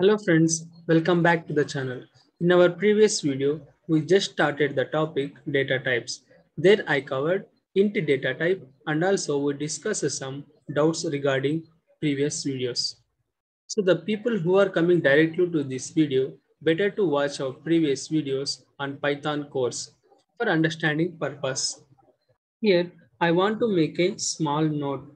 Hello friends, welcome back to the channel. In our previous video, we just started the topic data types. There I covered int data type and also we discussed some doubts regarding previous videos. So the people who are coming directly to this video, better to watch our previous videos on Python course for understanding purpose. Here I want to make a small note.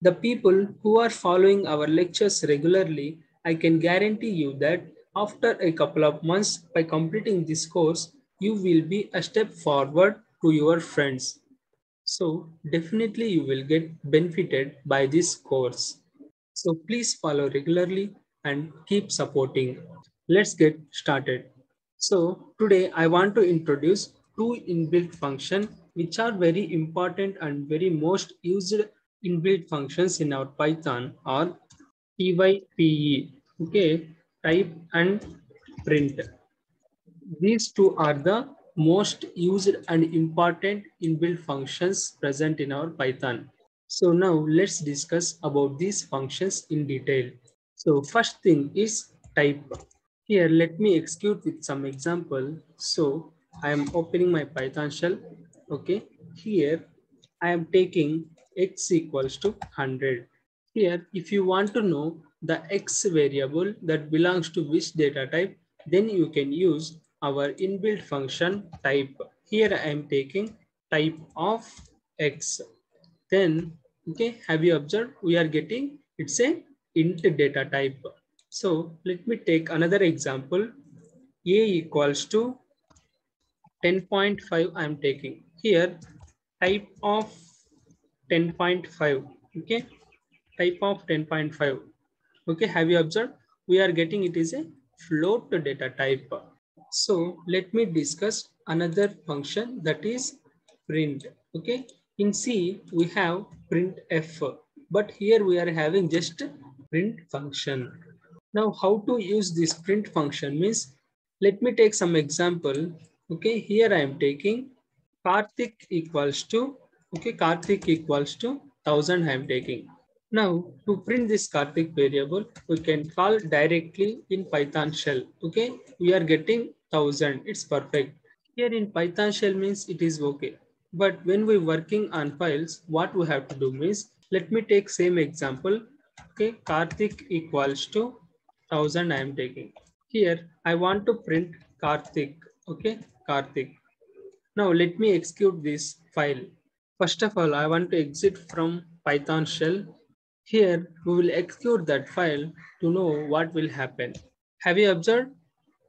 The people who are following our lectures regularly, I can guarantee you that after a couple of months by completing this course, you will be a step forward to your friends. So definitely you will get benefited by this course. So please follow regularly and keep supporting. Let's get started. So today I want to introduce two inbuilt functions which are very important and very most used inbuilt functions in our Python are TYPE. Okay, type and print. These two are the most used and important inbuilt functions present in our Python. So now let's discuss about these functions in detail. So first thing is type. Here let me execute with some example. So I am opening my Python shell. Okay, here I am taking x equals to 100. Here if you want to know the x variable that belongs to which data type, then you can use our inbuilt function type. Here I am taking type of x. Then, okay, have you observed? We are getting, it's a int data type. So let me take another example. A equals to 10.5 I am taking. Here type of 10.5, okay, type of 10.5. Okay, have you observed? We are getting it is a float data type. So let me discuss another function that is print. Okay, in C we have printf, but here we are having just print function. Now how to use this print function means, let me take some example. Okay, here I am taking Karthik equals to, okay, Karthik equals to 1000 I am taking. Now to print this Karthik variable, we can call directly in Python shell. Okay, we are getting 1000. It's perfect. Here in Python shell means it is okay. But when we're working on files, what we have to do means, let me take same example. Okay, Karthik equals to 1000 I am taking. Here I want to print Karthik. Okay, Karthik. Now let me execute this file. First of all, I want to exit from Python shell. Here we will execute that file to know what will happen. Have you observed?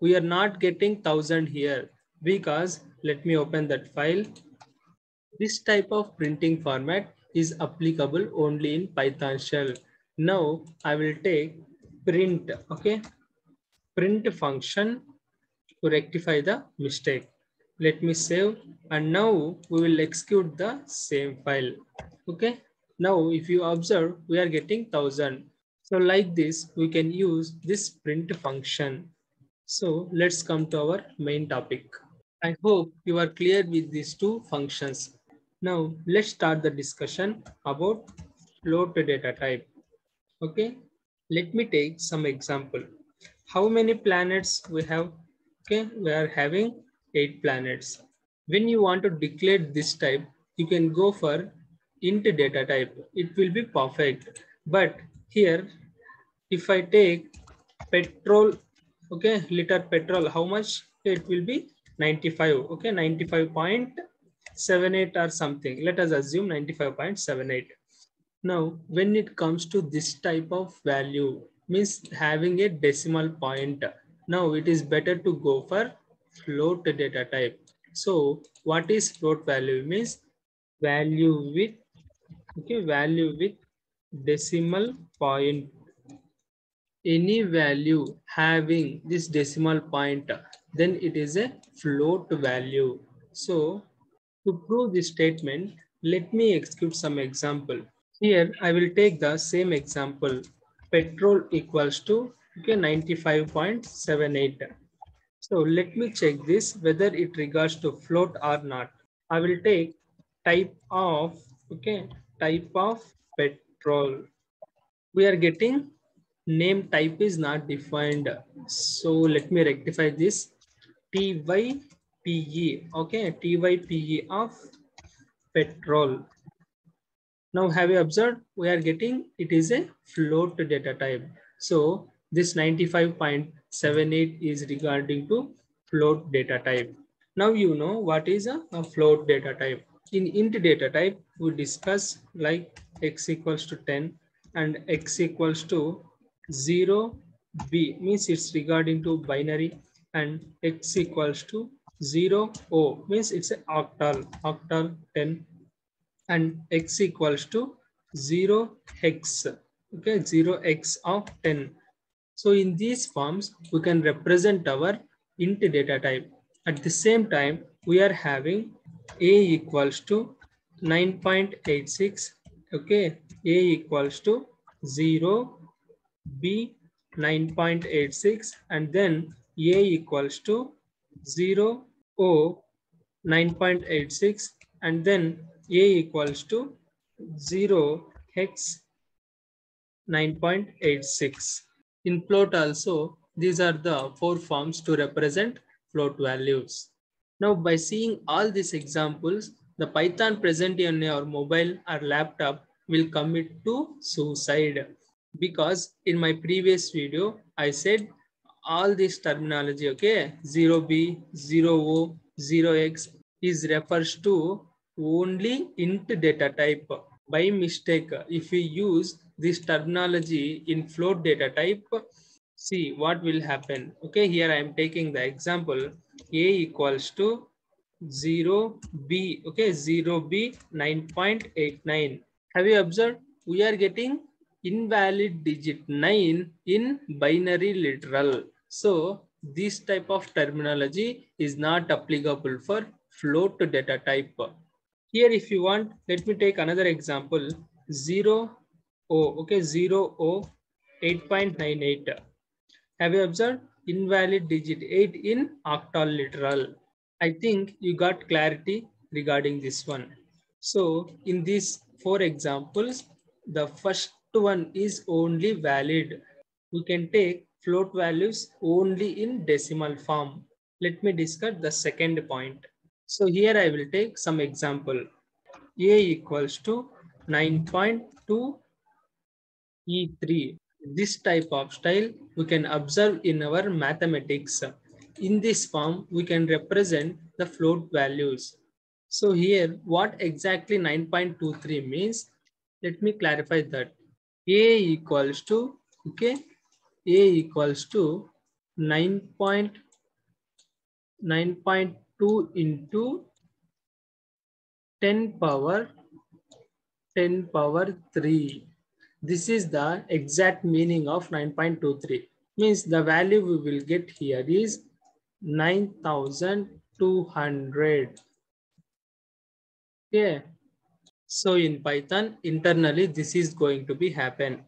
We are not getting 1000 here because, let me open that file. This type of printing format is applicable only in Python shell. Now I will take print, okay, print function to rectify the mistake. Let me save and now we will execute the same file. Okay. Now, if you observe, we are getting 1000. So like this, we can use this print function. So let's come to our main topic. I hope you are clear with these two functions. Now let's start the discussion about float data type. Okay, let me take some example. How many planets we have? Okay, we are having 8 planets. When you want to declare this type, you can go for int data type, it will be perfect. But here if I take petrol, okay, liter petrol, how much? It will be 95. Okay, 95.78 or something. Let us assume 95.78. now when it comes to this type of value means having a decimal point, now it is better to go for float data type. So what is float value means? Value with, okay, value with decimal point. Any value having this decimal point, then it is a float value. So to prove this statement, let me execute some example. Here I will take the same example. Petrol equals to, okay, 95.78. So let me check this whether it regards to float or not. I will take type of, okay, type of petrol. We are getting name type is not defined. So let me rectify this. TYPE, okay, TYPE of petrol. Now have you observed? We are getting it is a float data type. So this 95.78 is regarding to float data type. Now you know what is a float data type. In int data type, we discuss like x equals to 10 and x equals to 0b, means it's regarding to binary, and x equals to 0o means it's an octal, octal 10, and x equals to 0x, okay, 0x of 10. So in these forms, we can represent our int data type. At the same time, we are having a equals to 9.86, okay, a equals to 0, b 9.86, and then a equals to 0, o 9.86, and then a equals to 0, x 9.86. In float also, these are the four forms to represent float values. Now by seeing all these examples, the Python present in your mobile or laptop will commit to suicide. Because in my previous video, I said all this terminology, okay, 0b, 0o, 0x is refers to only int data type. By mistake, if we use this terminology in float data type, see what will happen. Okay, here I am taking the example a equals to 0b, okay, 0b 9.89. Have you observed? We are getting invalid digit 9 in binary literal. So this type of terminology is not applicable for float data type. Here if you want, let me take another example, 0o, okay, 0o 8.98. Have you observed? Invalid digit 8 in octal literal. I think you got clarity regarding this one. So in these four examples, the first one is only valid. We can take float values only in decimal form. Let me discuss the second point. So here I will take some example. A equals to 9.2 E3. This type of style we can observe in our mathematics. In this form, we can represent the float values. So here, what exactly 9.23 means? Let me clarify that. A equals to, okay, a equals to 9.2 into 10 power 3. This is the exact meaning of 9.23. Means the value we will get here is 9,200. Okay. So in Python, internally, this is going to be happen.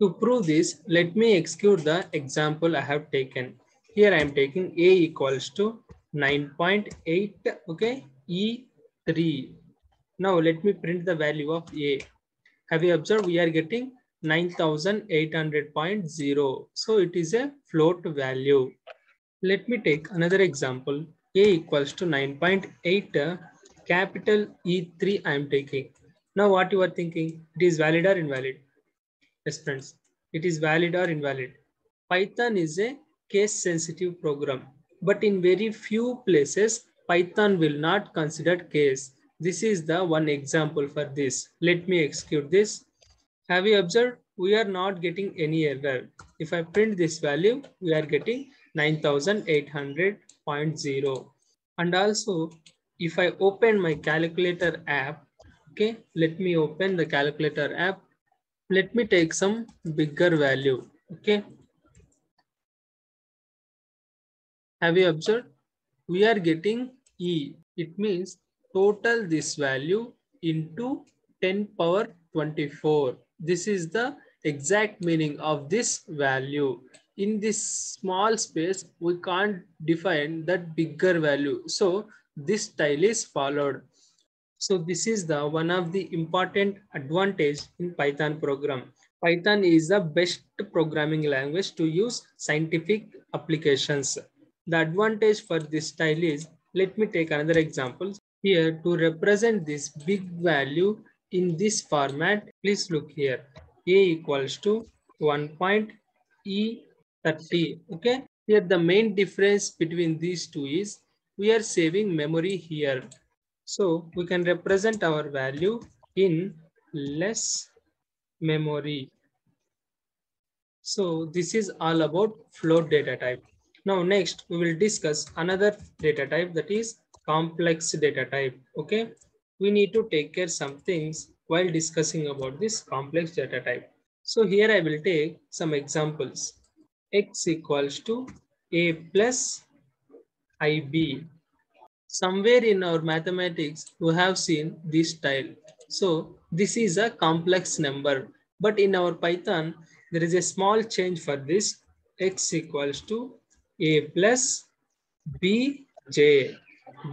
To prove this, let me execute the example I have taken. Here I am taking a equals to 9.8, okay, E3. Now let me print the value of a. Have you observed? We are getting 9,800.0. So it is a float value. Let me take another example. A equals to 9.8, capital E3 I am taking. Now what you are thinking, it is valid or invalid? Yes friends, it is valid or invalid. Python is a case sensitive program, but in very few places Python will not consider case. This is the one example for this. Let me execute this. Have you observed? We are not getting any error. If I print this value, we are getting 9,800.0. And also, if I open my calculator app, okay, let me open the calculator app. Let me take some bigger value, okay. Have you observed? We are getting E. It means total this value into 10 power 24. This is the exact meaning of this value. In this small space, we can't define that bigger value. So this style is followed. So this is the one of the important advantage in Python program. Python is the best programming language to use scientific applications. The advantage for this style is, let me take another example. Here to represent this big value in this format, please look here. A equals to 1.E30. Okay. Here the main difference between these two is we are saving memory here. So we can represent our value in less memory. So this is all about float data type. Now next we will discuss another data type, that is complex data type. Okay, we need to take care some things while discussing about this complex data type. So here I will take some examples. X equals to A plus IB. Somewhere in our mathematics we have seen this style. So this is a complex number, but in our Python there is a small change for this. X equals to A plus BJ.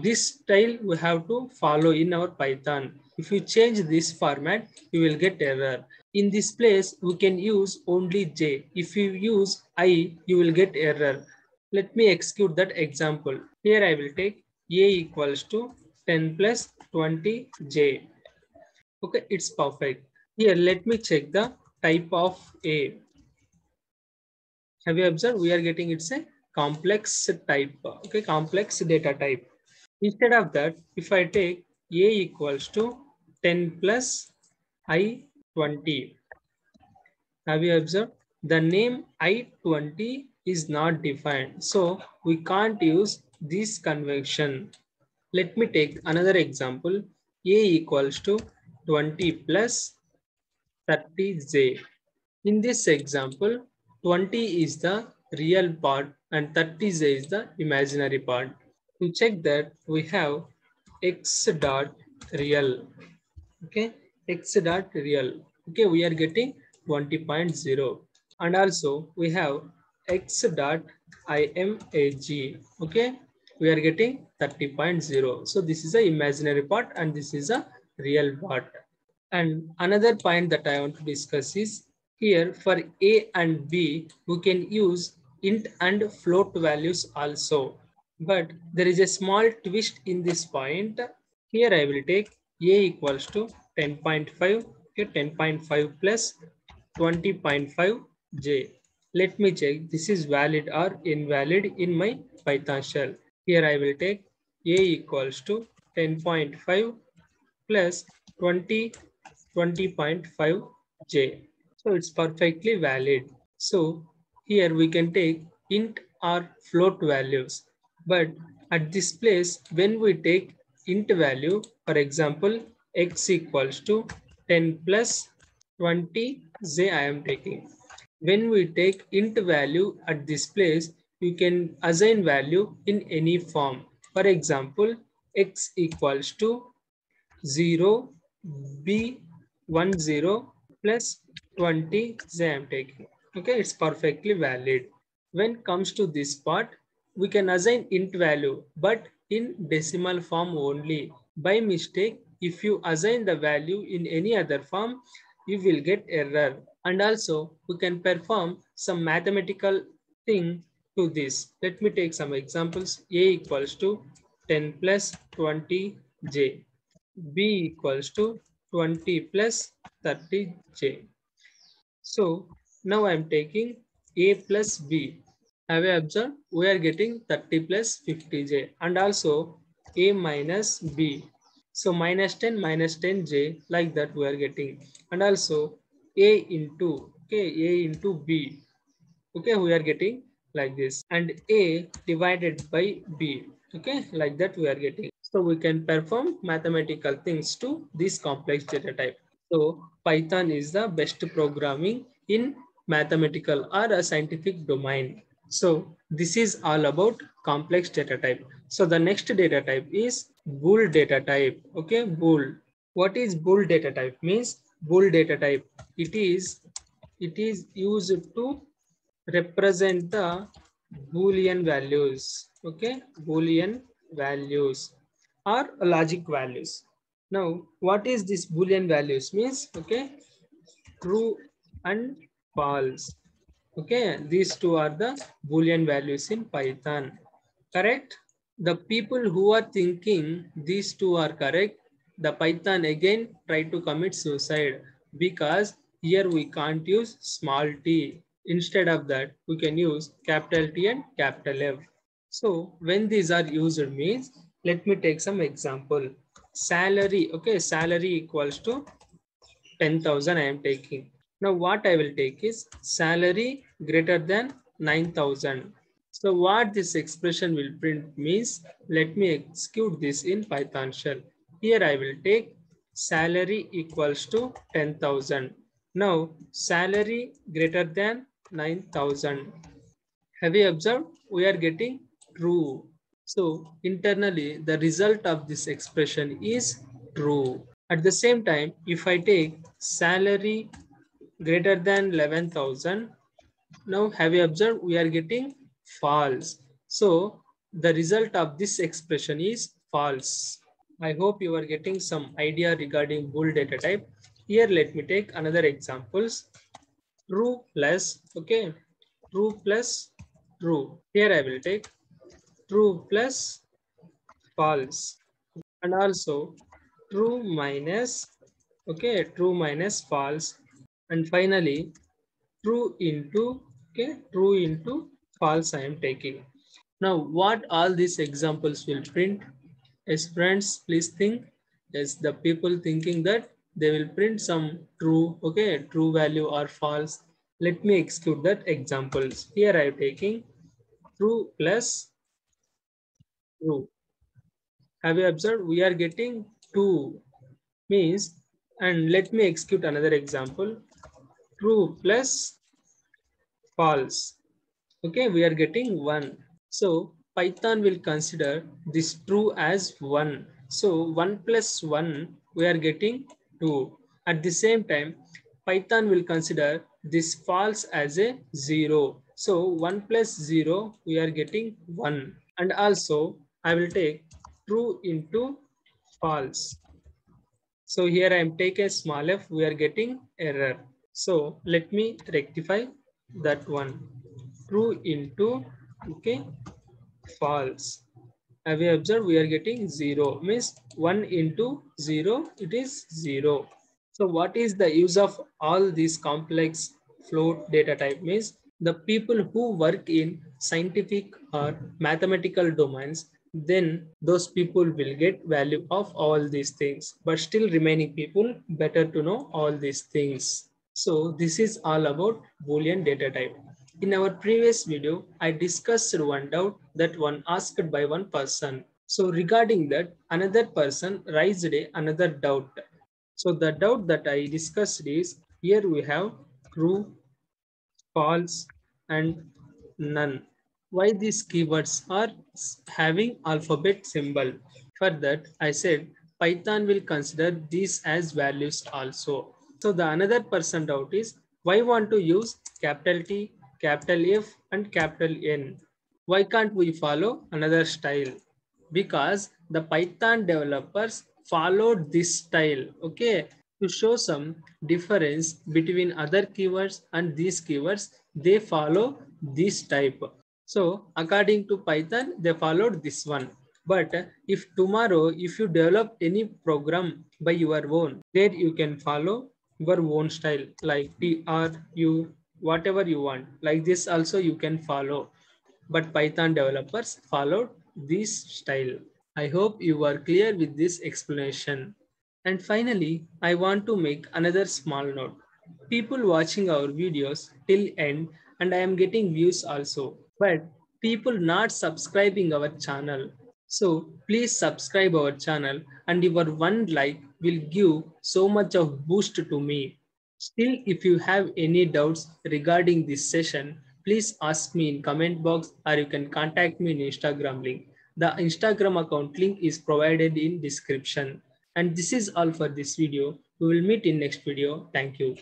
This style we have to follow in our Python. If you change this format, you will get error. In this place, we can use only J. If you use I, you will get error. Let me execute that example. Here I will take A equals to 10 plus 20J. Okay, it's perfect. Here, let me check the type of A. Have you observed? We are getting it's a complex type. Okay, complex data type. Instead of that, if I take A equals to 10 plus I20. Have you observed? The name I20 is not defined, so we can't use this convention. Let me take another example. A equals to 20 plus 30j. In this example, 20 is the real part and 30j is the imaginary part. To check that, we have x dot real. Okay, x dot real. Okay, we are getting 20.0, and also we have x dot imag. Okay, we are getting 30.0. So this is the imaginary part and this is a real part. And another point that I want to discuss is, here for A and B we can use int and float values also, but there is a small twist in this point. Here I will take A equals to 10.5, okay, 10.5 plus 20.5 J. Let me check this is valid or invalid in my Python shell. Here I will take A equals to 10.5 plus 20.5 J. So it's perfectly valid. So here we can take int or float values, but at this place when we take int value, for example, x equals to 10 plus 20 j I am taking. When we take int value at this place, you can assign value in any form. For example, x equals to 0 b 10 plus 20 j I am taking. Okay, it's perfectly valid. When comes to this part, we can assign int value, but in decimal form only. By mistake, if you assign the value in any other form, you will get error. And also we can perform some mathematical thing to this. Let me take some examples. A equals to 10 plus 20j. B equals to 20 plus 30j. So now I am taking A plus B. Have you observed? We are getting 30 plus 50j, and also A minus B. So minus 10j, like that we are getting. And also A into, okay, A into B. Okay, we are getting like this. And A divided by B. Okay, like that we are getting. So we can perform mathematical things to this complex data type. So Python is the best programming in mathematical or a scientific domain. So this is all about complex data type. So the next data type is bool data type. Okay, bool. What is bool data type? Means bool data type. It is used to represent the Boolean values. Okay, Boolean values or logic values. Now, what is this Boolean values means? Okay, true and false. Okay, these two are the Boolean values in Python. Correct? The people who are thinking these two are correct, the Python again try to commit suicide, because here we can't use small t. Instead of that, we can use capital T and capital F. So when these are used means, let me take some example. Salary, okay, salary equals to 10,000 I am taking. Now what I will take is salary greater than 9,000. So what this expression will print means, let me execute this in Python shell. Here I will take salary equals to 10,000. Now salary greater than 9,000. Have you observed? We are getting true. So internally the result of this expression is true. At the same time, if I take salary greater than 11,000, now have you observed? We are getting false. So the result of this expression is false. I hope you are getting some idea regarding bool data type. Here let me take another examples. True plus, okay, true plus true. Here I will take true plus false, and also true minus, okay, true minus false, and finally true into, okay, true into false I am taking. Now what all these examples will print? Yes, friends, please think. Yes, the people thinking that they will print some true, okay, true value or false. Let me exclude that examples. Here I am taking true plus true. Have you observed? We are getting two means, and let me execute another example. True plus false. Okay, we are getting one. So Python will consider this true as one. So 1 plus 1, we are getting two. At the same time, Python will consider this false as a 0. So 1 plus 0, we are getting one. And also I will take true into false. So here I am taking a small f, we are getting error. So let me rectify that one. True into, okay, false. Have you observed? We are getting 0. Means 1 into 0, it is 0. So what is the use of all these complex float data type? Means the people who work in scientific or mathematical domains, then those people will get value of all these things, but still remaining people better to know all these things. So this is all about Boolean data type. In our previous video, I discussed one doubt that one asked by one person. So regarding that, another person raised another doubt. So the doubt that I discussed is, here we have true, false and none. Why these keywords are having alphabet symbol? For that, I said Python will consider these as values also. So the another person doubt is, why want to use capital T, capital F and capital N? Why can't we follow another style? Because the Python developers followed this style, okay, to show some difference between other keywords and these keywords. They follow this type. So according to Python, they followed this one. But if tomorrow, if you develop any program by your own, there you can follow your own style, like TRU, whatever you want. Like this also you can follow. But Python developers followed this style. I hope you are clear with this explanation. And finally, I want to make another small note. People watching our videos till end, and I am getting views also. But people not subscribing our channel. So please subscribe our channel, and your one like will give so much of boost to me. Still, if you have any doubts regarding this session, please ask me in comment box, or you can contact me in Instagram link. The Instagram account link is provided in description. And this is all for this video. We will meet in next video. Thank you.